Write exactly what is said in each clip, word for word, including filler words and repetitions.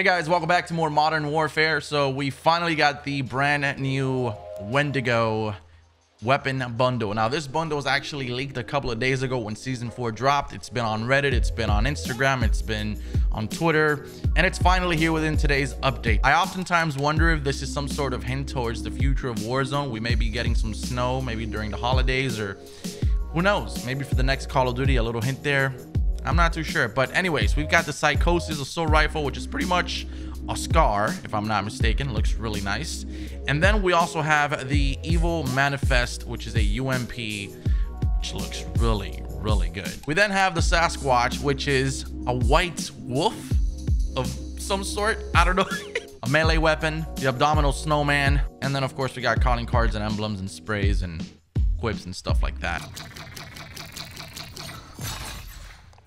Hey guys, welcome back to more Modern Warfare. So we finally got the brand new Wendigo weapon bundle. Now this bundle was actually leaked a couple of days ago when season four dropped. It's been on Reddit, it's been on Instagram, it's been on Twitter, and it's finally here within today's update. I oftentimes wonder if this is some sort of hint towards the future of Warzone. We may be getting some snow, maybe during the holidays, or who knows, maybe for the next Call of Duty, a little hint there. I'm not too sure, but anyways, we've got the Psychosis Assault Rifle, which is pretty much a scar, if I'm not mistaken. Looks really nice. And then we also have the Evil Manifest, which is a U M P, which looks really, really good. We then have the Sasquatch, which is a white wolf of some sort. I don't know. A melee weapon, the Abdominal Snowman, and then, of course, we got calling cards and emblems and sprays and quips and stuff like that.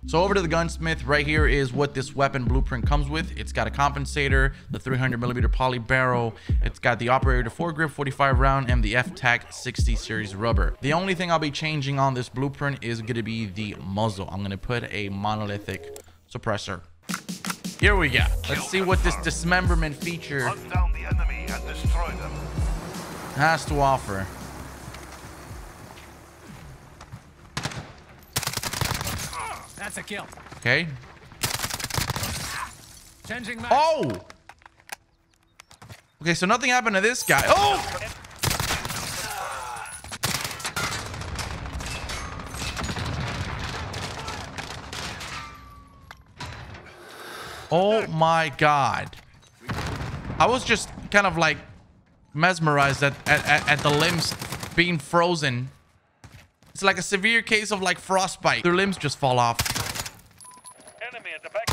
So over to the gunsmith. Right here is what this weapon blueprint comes with. It's got a compensator, the three hundred millimeter poly barrel. It's got the operator foregrip forty-five round and the F TAC sixty series rubber. The only thing I'll be changing on this blueprint is going to be the muzzle. I'm going to put a monolithic suppressor. Here we go. Let's see what this dismemberment feature has to offer. That's a kill. Okay. Changing mag. Oh! Okay, so nothing happened to this guy. Oh! Oh my God. I was just kind of like mesmerized at, at, at the limbs being frozen. It's like a severe case of like frostbite. Their limbs just fall off. Enemy at the back.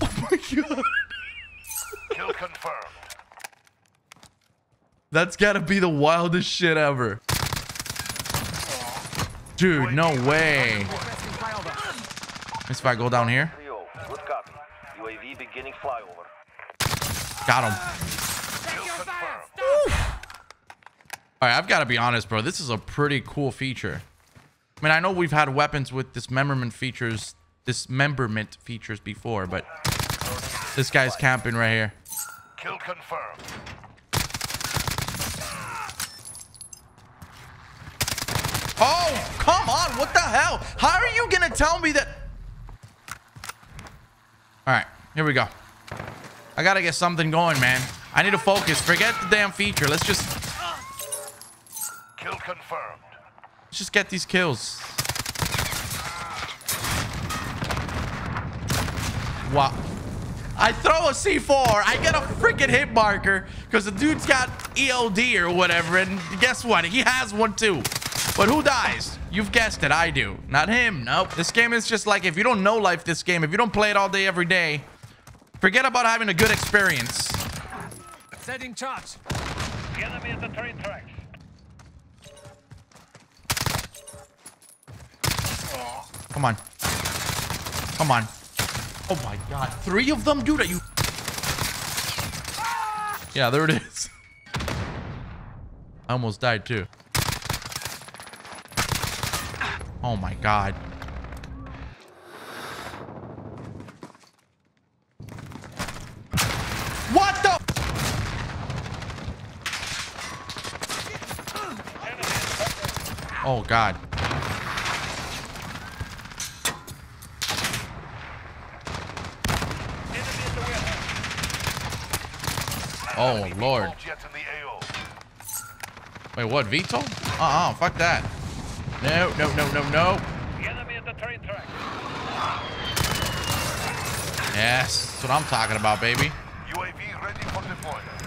Oh my God. Kill confirmed. That's gotta be the wildest shit ever. Dude, no way. If I go down here. U A V beginning flyover. Got him. All right, I've got to be honest, bro. This is a pretty cool feature. I mean, I know we've had weapons with dismemberment features, dismemberment features before, but this guy's camping right here. Kill confirmed. Oh, come on. What the hell? How are you going to tell me that? All right, here we go. I got to get something going, man. I need to focus. Forget the damn feature. Let's just... Kill confirmed. Let's just get these kills. Wow. I throw a C four. I get a freaking hit marker because the dude's got E O D or whatever. And guess what? He has one too. But who dies? You've guessed it. I do. Not him. Nope. This game is just like, if you don't know life, this game, if you don't play it all day, every day, forget about having a good experience. Setting charge. The enemy at the train tracks. Come on. Come on. Oh my God. Three of them? Dude, are you... Yeah, there it is. I almost died too. Oh my God. What the... Oh God. Oh Lord. Wait, what? Vito? Uh-uh, fuck that. No, no, no, no, no. Yes, that's what I'm talking about, baby. U A V ready for deployment.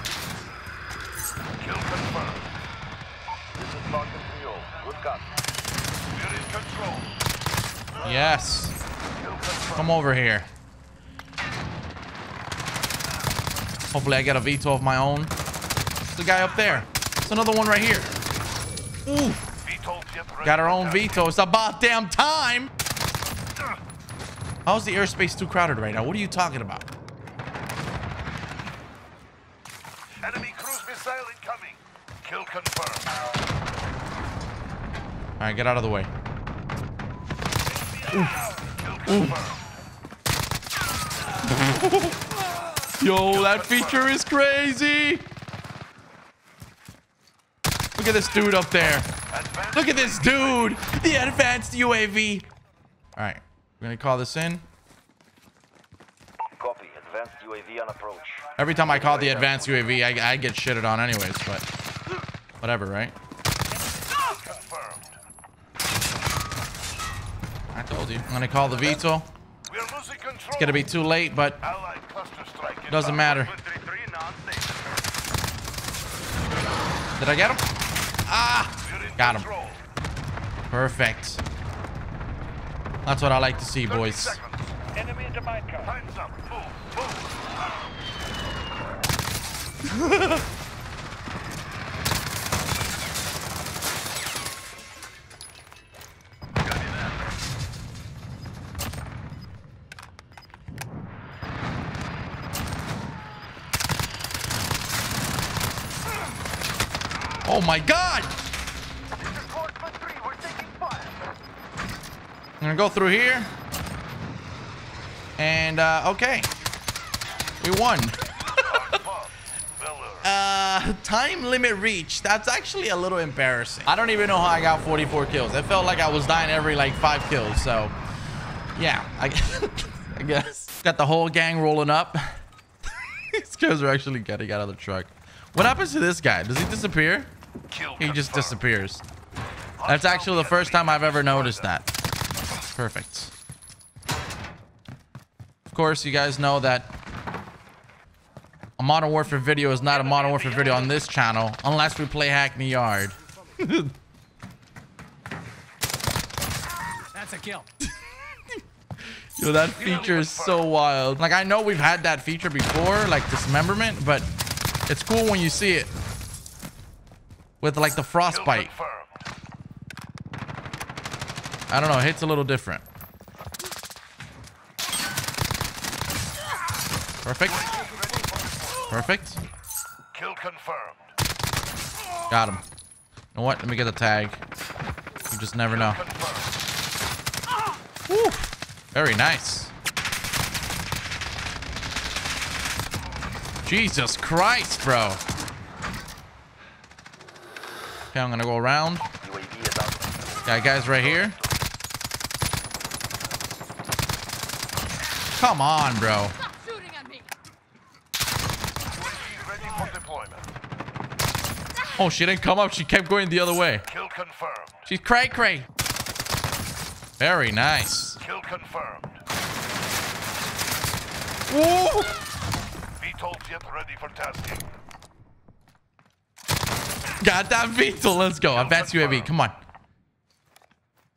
Kill confirmed. This is target three zero. Good copy. We're in control. Yes. Come over here. Hopefully I get a veto of my own. It's the guy up there. It's another one right here. Ooh. Got our own veto. It's about damn time. How's the airspace too crowded right now? What are you talking about? Enemy cruise missile incoming. Kill confirmed. All right, get out of the way. Ooh. Kill confirmed. Yo, that feature is crazy. Look at this dude up there. Look at this dude. The advanced U A V. All right, we're gonna call this in. Copy. Advanced U A V on approach. Every time I call the advanced U A V, I, I get shitted on anyways, but whatever, right? I told you. I'm gonna call the veto. It's gonna be too late, but it doesn't matter. Did I get him? Ah! Got him. Perfect. That's what I like to see, boys. Oh my God! I'm gonna go through here. And, uh, okay. We won. uh, time limit reached. That's actually a little embarrassing. I don't even know how I got forty-four kills. It felt like I was dying every, like, five kills. So, yeah. I, I guess. Got the whole gang rolling up. These guys are actually getting out of the truck. What happens to this guy? Does he disappear? He just disappears. That's actually the first time I've ever noticed that. Perfect. Of course, you guys know that a Modern Warfare video is not a Modern Warfare video on this channel unless we play Hackney Yard. That's a kill. Yo, that feature is so wild. Like, I know we've had that feature before, like dismemberment, but it's cool when you see it with like the frostbite. I don't know, it hits a little different. Perfect. Perfect. Kill confirmed. Got him. You know what? Let me get the tag. You just never know. Woo. Very nice. Jesus Christ, bro. Okay, I'm gonna go around. Got guys right here. Come on, bro. Oh, she didn't come up. She kept going the other way. She's cray cray. Very nice. Kill confirmed. Woo! Ready for testing. Got that Beetle. Let's go. Advanced U A V. Come on.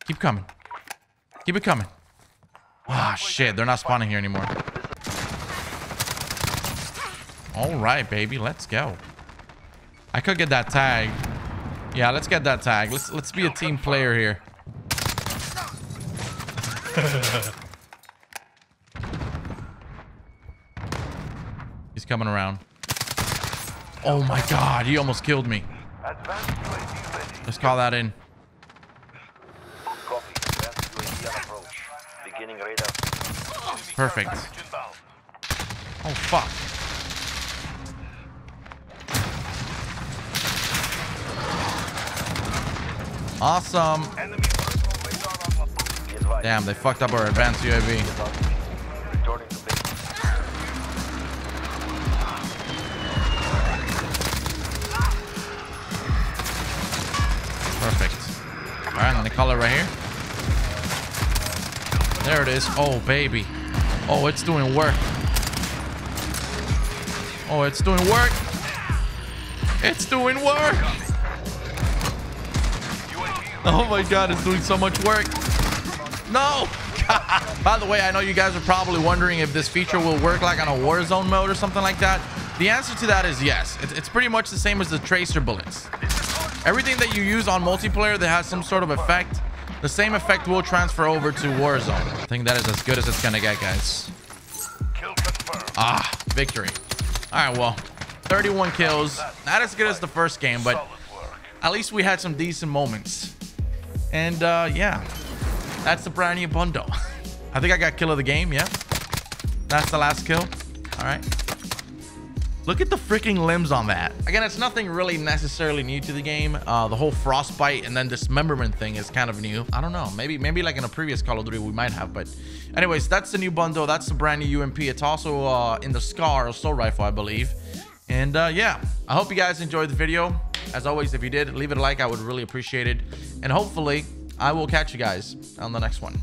Keep coming. Keep it coming. Ah, oh, shit. They're not spawning here anymore. All right, baby. Let's go. I could get that tag. Yeah, let's get that tag. Let's let's be a team player here. He's coming around. Oh my God, he almost killed me. Let's call that in. Perfect. Oh fuck. Awesome. Damn, they fucked up our advanced U A V. All right, I'm gonna call it right here. There it is. Oh, baby. Oh, it's doing work. Oh, it's doing work. It's doing work. Oh my God, it's doing so much work. No. By the way, I know you guys are probably wondering if this feature will work like on a Warzone mode or something like that. The answer to that is yes. It's pretty much the same as the tracer bullets. Everything that you use on multiplayer that has some sort of effect, the same effect will transfer over to Warzone. I think that is as good as it's gonna get, guys. Ah, victory. All right, well, thirty-one kills. Not as good as the first game, but at least we had some decent moments. And uh, yeah, that's the brand new bundle. I think I got kill of the game, yeah. That's the last kill. All right. Look at the freaking limbs on that. Again, it's nothing really necessarily new to the game. Uh, the whole frostbite and then dismemberment thing is kind of new. I don't know. Maybe maybe like in a previous Call of Duty we might have. But anyways, that's the new bundle. That's the brand new U M P. It's also uh, in the Scar Assault Rifle, I believe. And uh, yeah, I hope you guys enjoyed the video. As always, if you did, leave it a like. I would really appreciate it. And hopefully, I will catch you guys on the next one.